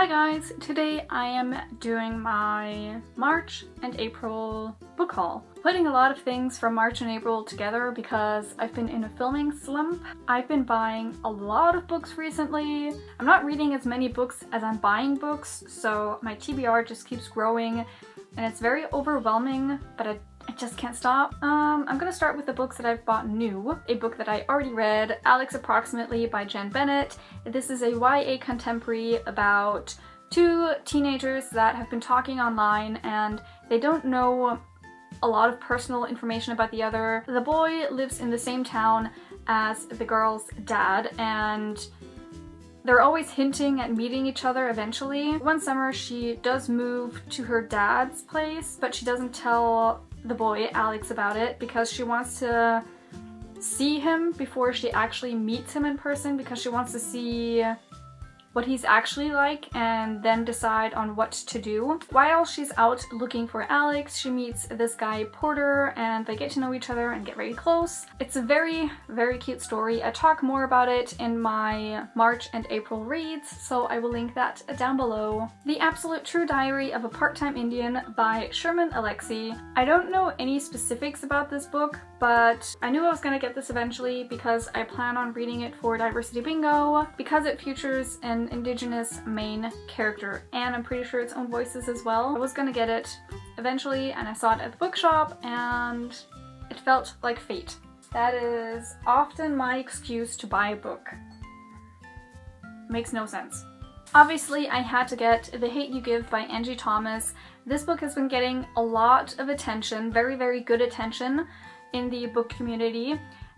Hi guys, today I am doing my March and April book haul. Putting a lot of things from March and April together because I've been in a filming slump. I've been buying a lot of books recently. I'm not reading as many books as I'm buying books, so my TBR just keeps growing and it's very overwhelming, but I just can't stop. I'm gonna start with the books that I've bought new. A book that I already read, Alex Approximately by Jen Bennett. This is a YA contemporary about two teenagers that have been talking online and they don't know a lot of personal information about the other. The boy lives in the same town as the girl's dad and they're always hinting at meeting each other eventually. One summer she does move to her dad's place, but she doesn't tell the boy, Alex, about it because she wants to see him before she actually meets him in person because she wants to see what he's actually like and then decide on what to do. While she's out looking for Alex, she meets this guy Porter and they get to know each other and get very close. It's a very, very cute story. I talk more about it in my March and April reads, so I will link that down below. The Absolute True Diary of a Part-Time Indian by Sherman Alexie. I don't know any specifics about this book, but I knew I was gonna get this eventually because I plan on reading it for Diversity Bingo because it features an Indigenous main character and I'm pretty sure its own voices as well. I was gonna get it eventually and I saw it at the bookshop and it felt like fate. That is often my excuse to buy a book. Makes no sense. Obviously I had to get The Hate U Give by Angie Thomas. This book has been getting a lot of attention, very very good attention in the book community.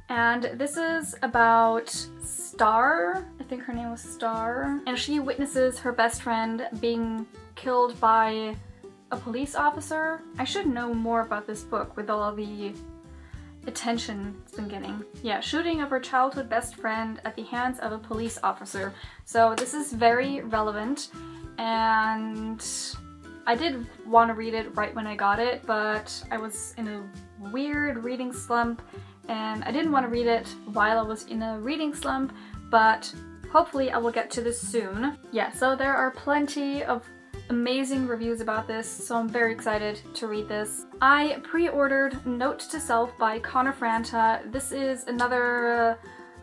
And this is about Star, I think her name was Star, and she witnesses her best friend being killed by a police officer. I should know more about this book with all the attention it's been getting. Yeah, shooting of her childhood best friend at the hands of a police officer. So this is very relevant and I did want to read it right when I got it, but I was in a weird reading slump and I didn't want to read it while I was in a reading slump, but hopefully I will get to this soon. Yeah, so there are plenty of amazing reviews about this, so I'm very excited to read this. I pre-ordered Note to Self by Connor Franta. This is another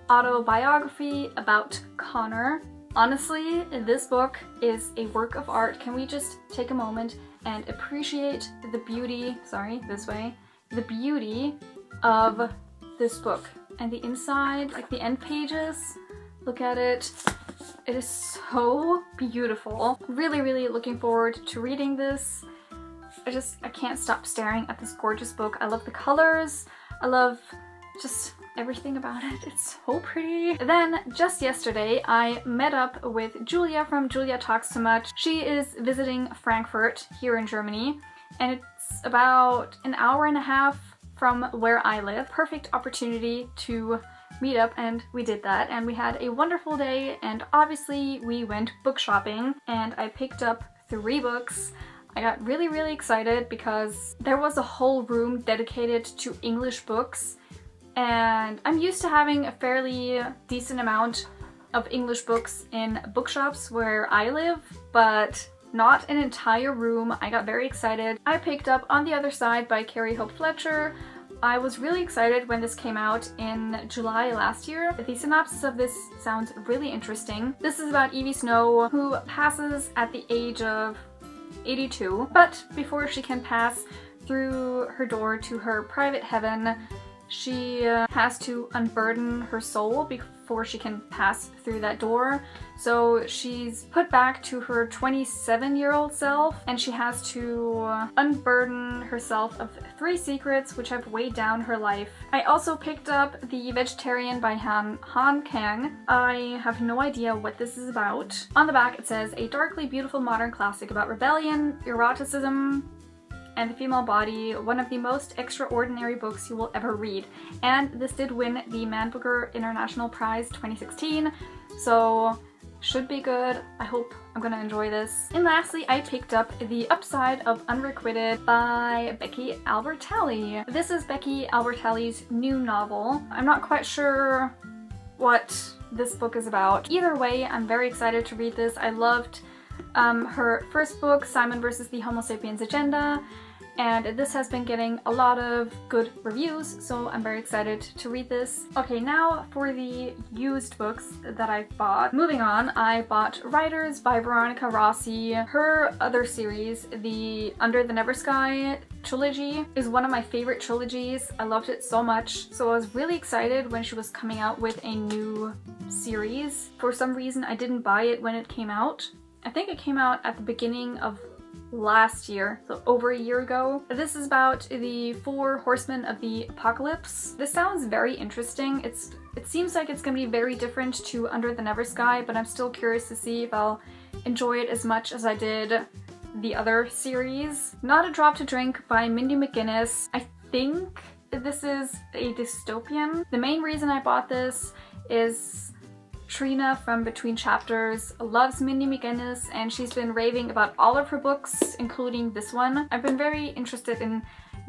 autobiography about Connor. Honestly, this book is a work of art. Can we just take a moment and appreciate the beauty, the beauty of this book and the inside, like the end pages, look at it. It is so beautiful. Really, really looking forward to reading this. I can't stop staring at this gorgeous book. I love the colors. I love just everything about it. It's so pretty. Then just yesterday I met up with Julia from Julia Talks Too Much. She is visiting Frankfurt here in Germany and it's about an hour and a half from where I live. Perfect opportunity to meet up and we did that and we had a wonderful day and obviously we went book shopping and I picked up 3 books. I got really really excited because there was a whole room dedicated to English books and I'm used to having a fairly decent amount of English books in bookshops where I live, but not an entire room. I got very excited. I picked up On the Other Side by Carrie Hope Fletcher. I was really excited when this came out in July last year. The synopsis of this sounds really interesting. This is about Evie Snow, who passes at the age of 82, but before she can pass through her door to her private heaven, she has to unburden her soul before she can pass through that door. So she's put back to her 27-year-old self and she has to unburden herself of 3 secrets which have weighed down her life. I also picked up The Vegetarian by Han Kang. I have no idea what this is about. On the back it says, a darkly beautiful modern classic about rebellion, eroticism, and the female body, one of the most extraordinary books you will ever read. And this did win the Man Booker International Prize 2016, so should be good. I hope I'm gonna enjoy this. And lastly, I picked up The Upside of Unrequited by Becky Albertalli. This is Becky Albertalli's new novel. I'm not quite sure what this book is about. Either way, I'm very excited to read this. I loved her first book, Simon vs. the Homo Sapiens Agenda, and this has been getting a lot of good reviews, so I'm very excited to read this. Okay, now for the used books that I bought. Moving on, I bought Riders by Veronica Rossi. Her other series, the Under the Never Sky trilogy, is one of my favorite trilogies. I loved it so much, so I was really excited when she was coming out with a new series. For some reason, I didn't buy it when it came out. I think it came out at the beginning of last year, so over a year ago. This is about the four horsemen of the apocalypse. This sounds very interesting. It seems like it's gonna be very different to Under the Never Sky, but I'm still curious to see if I'll enjoy it as much as I did the other series. Not a Drop to Drink by Mindy McGinnis. I think this is a dystopian. The main reason I bought this is Trina from Between Chapters loves Mindy McGinnis, and she's been raving about all of her books, including this one. I've been very interested in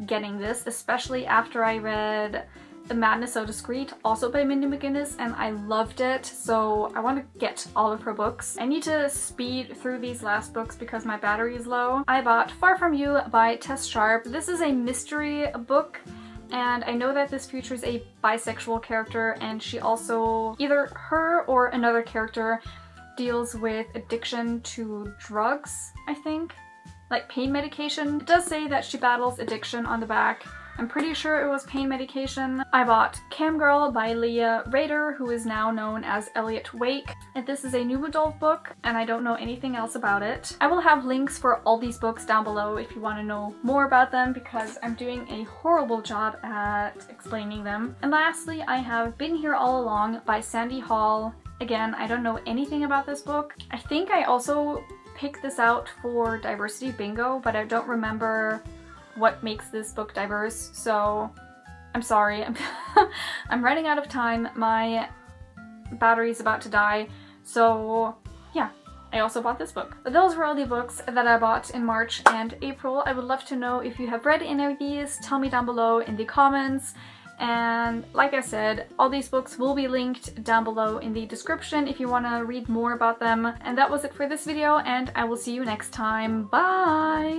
getting this, especially after I read The Madness So Discreet, also by Mindy McGinnis, and I loved it, so I want to get all of her books. I need to speed through these last books because my battery is low. I bought Far From You by Tess Sharpe. This is a mystery book, and I know that this features a bisexual character, and she also, either her or another character, deals with addiction to drugs, I think, like pain medication. It does say that she battles addiction on the back. I'm pretty sure it was pain medication. I bought Cam Girl by Leah Rader, who is now known as Elliot Wake. And this is a new adult book, and I don't know anything else about it. I will have links for all these books down below if you want to know more about them, because I'm doing a horrible job at explaining them. And lastly, I have Been Here All Along by Sandy Hall. Again, I don't know anything about this book. I think I also picked this out for Diversity Bingo, but I don't remember what makes this book diverse, so I'm sorry. I'm running out of time. My battery's about to die, so yeah, I also bought this book. But those were all the books that I bought in March and April. I would love to know if you have read any of these. Tell me down below in the comments. And like I said, all these books will be linked down below in the description if you want to read more about them. And that was it for this video, and I will see you next time. Bye!